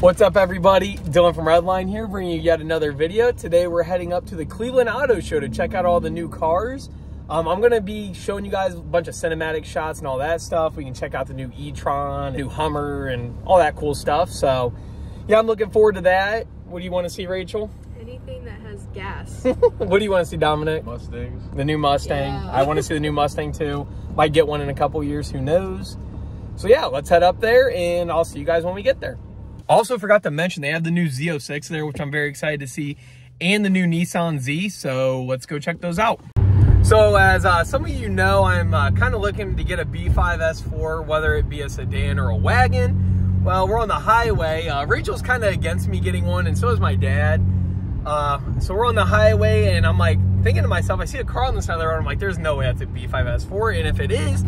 What's up everybody, Dylan from Redline here, bringing you yet another video. Today we're heading up to the Cleveland Auto Show to check out all the new cars. I'm going to be showing you guys a bunch of cinematic shots and all that stuff. We can check out the new e-tron, new Hummer, and all that cool stuff. So yeah, I'm looking forward to that. What do you want to see, Rachel? Anything that has gas. What do you want to see, Dominic? Mustangs. The new Mustang. Yeah. I want to see the new Mustang too. Might get one in a couple years, who knows. So yeah, let's head up there and I'll see you guys when we get there. Also forgot to mention, they have the new Z06 there, which I'm very excited to see, and the new Nissan Z, so let's go check those out. So as some of you know, I'm kind of looking to get a B5 S4, whether it be a sedan or a wagon. Well, we're on the highway. Rachel's kind of against me getting one, and so is my dad. So we're on the highway, and I'm like thinking to myself, I see a car on the side of the road, I'm like, there's no way that's a B5 S4, and if it is,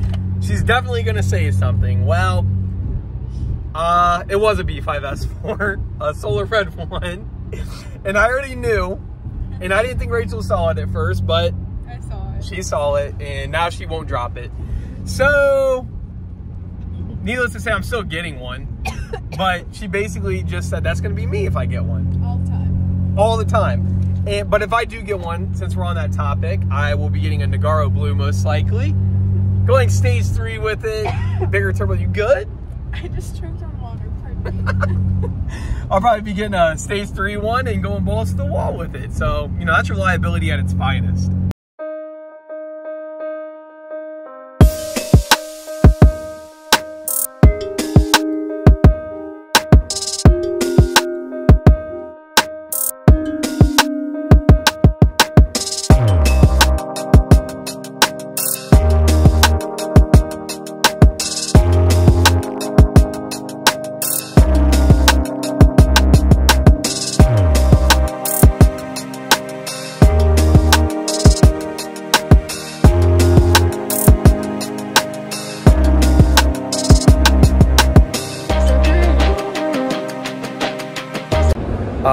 she's definitely going to say something. Well, it was a B5 S4, a solar red one, and I already knew, and I didn't think Rachel saw it at first, but I saw it. She saw it, and now she won't drop it. So, needless to say, I'm still getting one, but she basically just said that's going to be me if I get one. All the time. All the time. And, but if I do get one, since we're on that topic, I will be getting a Nagaro Blue most likely, going stage 3 with it, bigger turbo. You good? I just choked on water, pardon me. I'll probably be getting a stage 3 one and going balls to the wall with it. So, you know, that's reliability at its finest.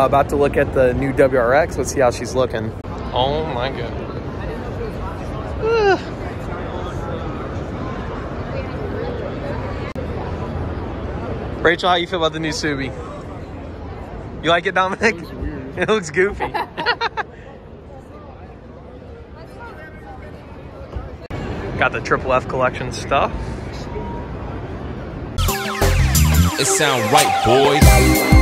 About to look at the new WRX. Let's see how she's looking. Oh my god. Rachel, how you feel about the new Subi? You like it, Dominic? It looks weird. It looks goofy. Got the triple F collection stuff. It sound right, boys.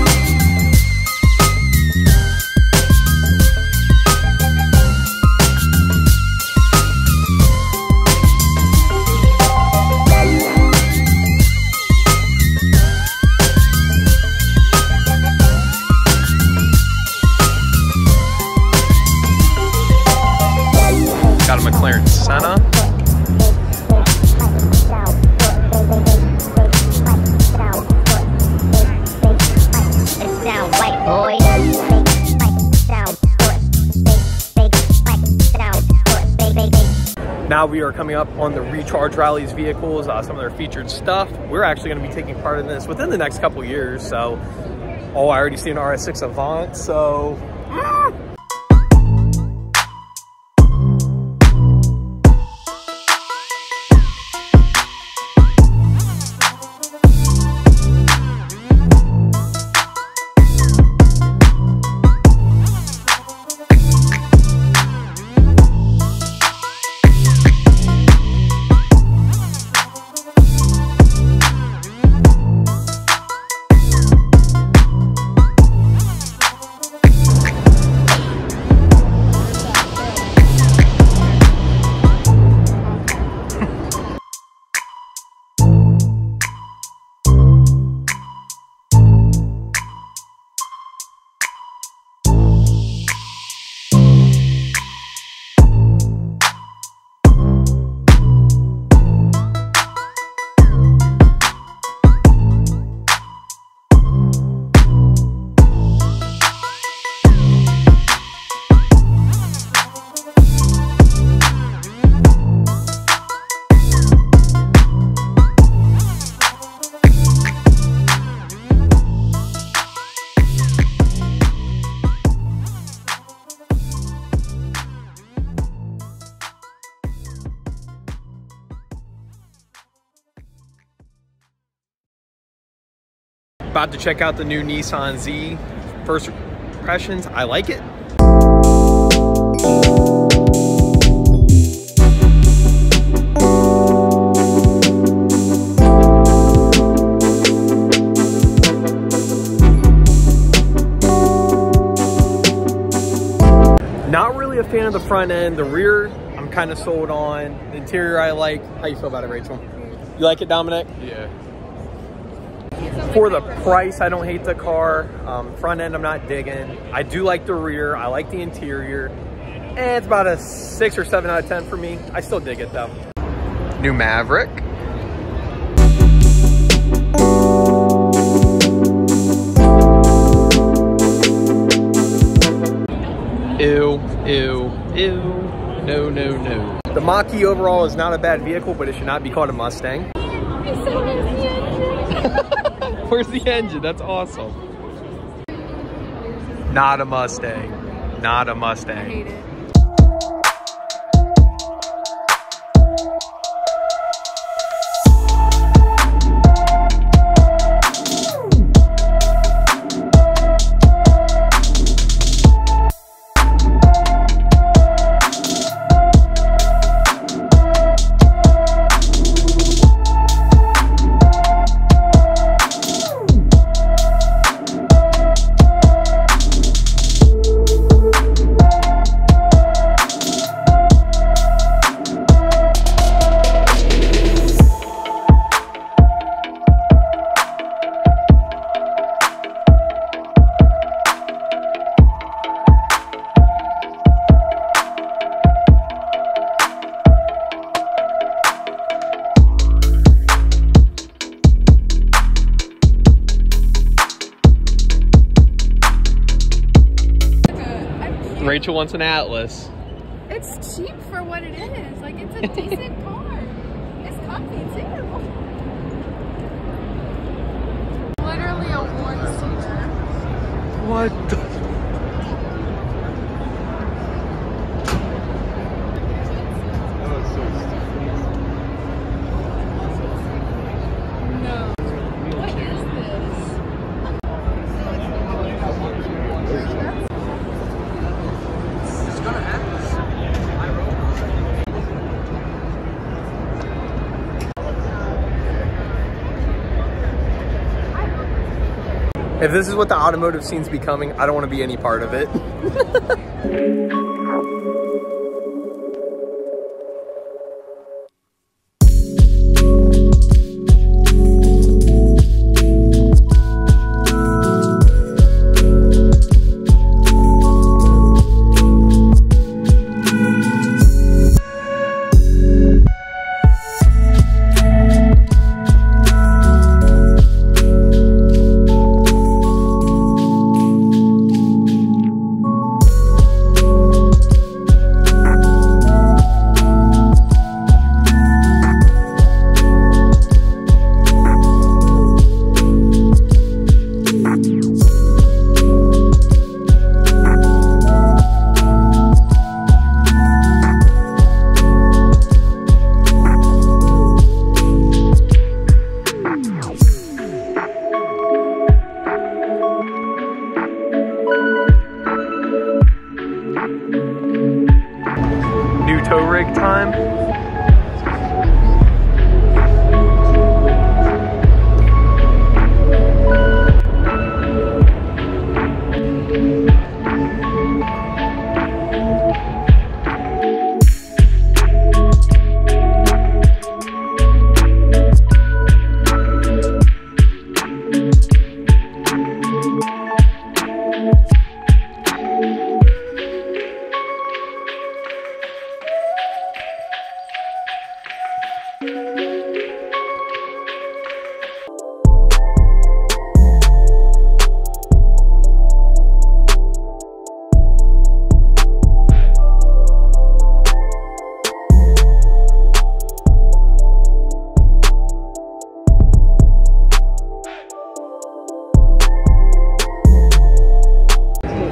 Now we are coming up on the Recharge Rally's vehicles, some of their featured stuff. We're actually going to be taking part in this within the next couple years. So, oh, I already see an RS6 Avant, so... About to check out the new Nissan Z. First impressions, I like it. Not really a fan of the front end. The rear, I'm kind of sold on. The interior, I like. How you feel about it, Rachel? You like it, Dominic? Yeah. For the price, I don't hate the car. Front end, I'm not digging. I do like the rear. I like the interior. And it's about a 6 or 7 out of 10 for me. I still dig it, though. New Maverick. Ew, ew, ew. No, no, no. The Mach-E overall is not a bad vehicle, but it should not be called a Mustang. Where's the engine? That's awesome. Not a Mustang. Not a Mustang. I hate it. Rachel wants an Atlas. It's cheap for what it is. Like, it's a decent car. It's comfy too. Literally a one-seater. What the? If this is what the automotive scene's becoming, I don't want to be any part of it.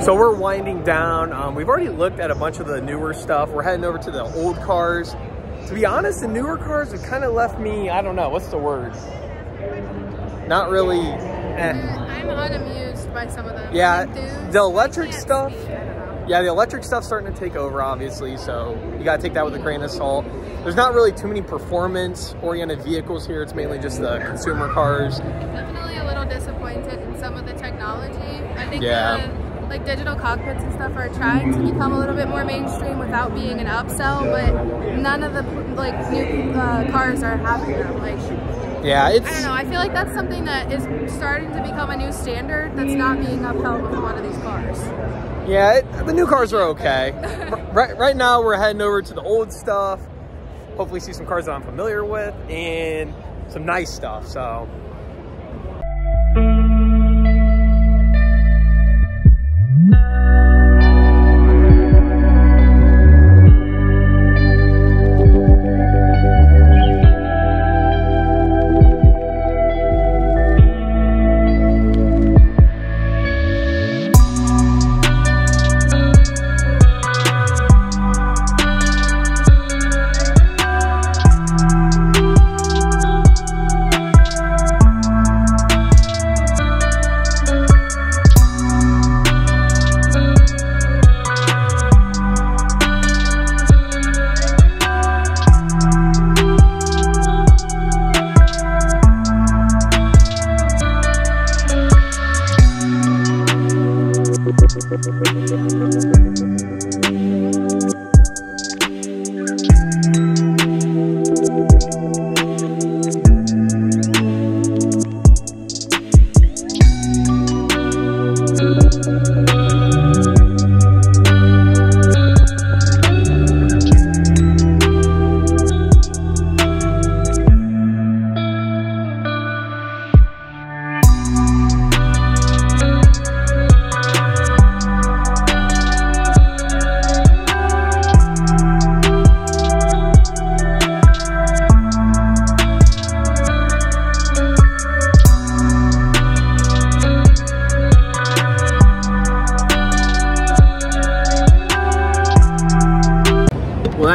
So we're winding down. We've already looked at a bunch of the newer stuff. We're heading over to the old cars. To be honest, the newer cars have kind of left me, I don't know, what's the word? Not really I'm unamused by some of them. Yeah, the electric stuff. Yeah, the electric stuff's starting to take over, obviously, so you got to take that with a grain of salt. There's not really too many performance-oriented vehicles here. It's mainly just the consumer cars. I'm definitely a little disappointed in some of the technology. I think the, like, digital cockpits and stuff are trying to become a little bit more mainstream without being an upsell, but none of the, like, new cars are having them. Yeah, it's... I don't know, I feel like that's something that is starting to become a new standard that's not being upheld with a lot of these cars. Yeah, the new cars are okay. Right now we're heading over to the old stuff, hopefully see some cars that I'm familiar with, and some nice stuff, so...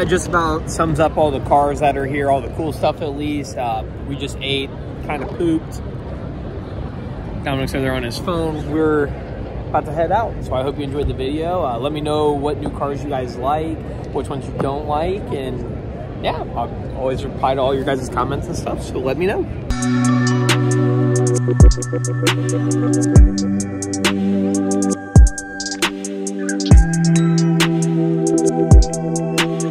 Just about sums up all the cars that are here, all the cool stuff at least. We just ate, kind of pooped. Dominic's over there on his phone. We're about to head out, so I hope you enjoyed the video. Let me know what new cars you guys like, which ones you don't like, and yeah, I'll always reply to all your guys' comments and stuff, so let me know.